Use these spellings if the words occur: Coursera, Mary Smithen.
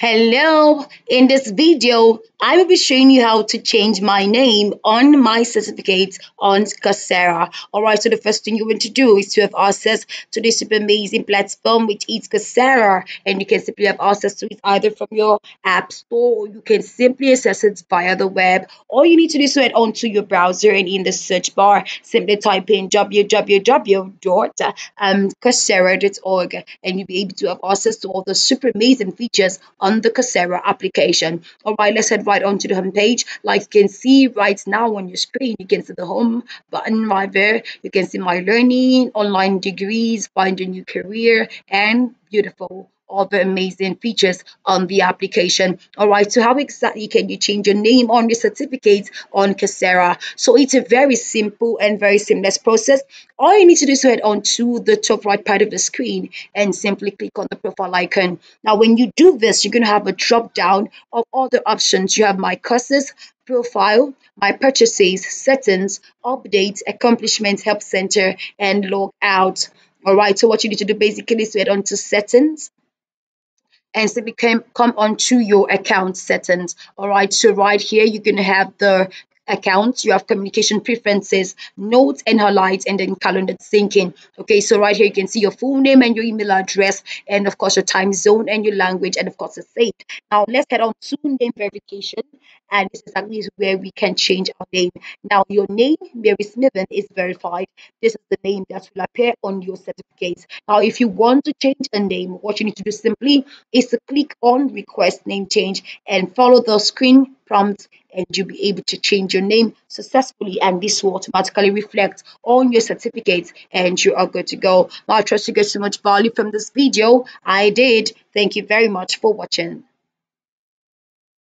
Hello, in this video, I will be showing you how to change my name on my certificates on Coursera. Alright, so the first thing you want to do is to have access to this super amazing platform, which is Coursera, and you can simply have access to it either from your app store, or you can simply access it via the web. All you need to do is to head onto your browser, and in the search bar, simply type in www.coursera.org, and you'll be able to have access to all the super amazing features on the Coursera application. All right, let's head right onto the home page. Like you can see right now on your screen, you can see the home button right there. You can see my learning, online degrees, find a new career, and beautiful, all the amazing features on the application. All right, so how exactly can you change your name on your certificates on Coursera? So it's a very simple and very seamless process. All you need to do is head on to the top right part of the screen and simply click on the profile icon. Now, when you do this, you're going to have a drop down of all the options. You have my courses, profile, my purchases, settings, updates, accomplishments, help center, and log out. All right, so what you need to do basically is to head on to settings and simply come onto your account settings. All right, so right here, you're going to have the accounts. You have communication preferences, notes and highlights, and then calendar syncing. Okay, so right here, you can see your full name and your email address, and of course, your time zone and your language, and of course, the state. Now, let's head on to name verification, and this is actually where we can change our name. Now, your name, Mary Smithen, is verified. This is the name that will appear on your certificates. Now, if you want to change a name, what you need to do simply is to click on Request Name Change and follow the screen prompts, and you'll be able to change your name successfully, and this will automatically reflect on your certificates, and you are good to go. Now, I trust you get so much value from this video. I did. Thank you very much for watching.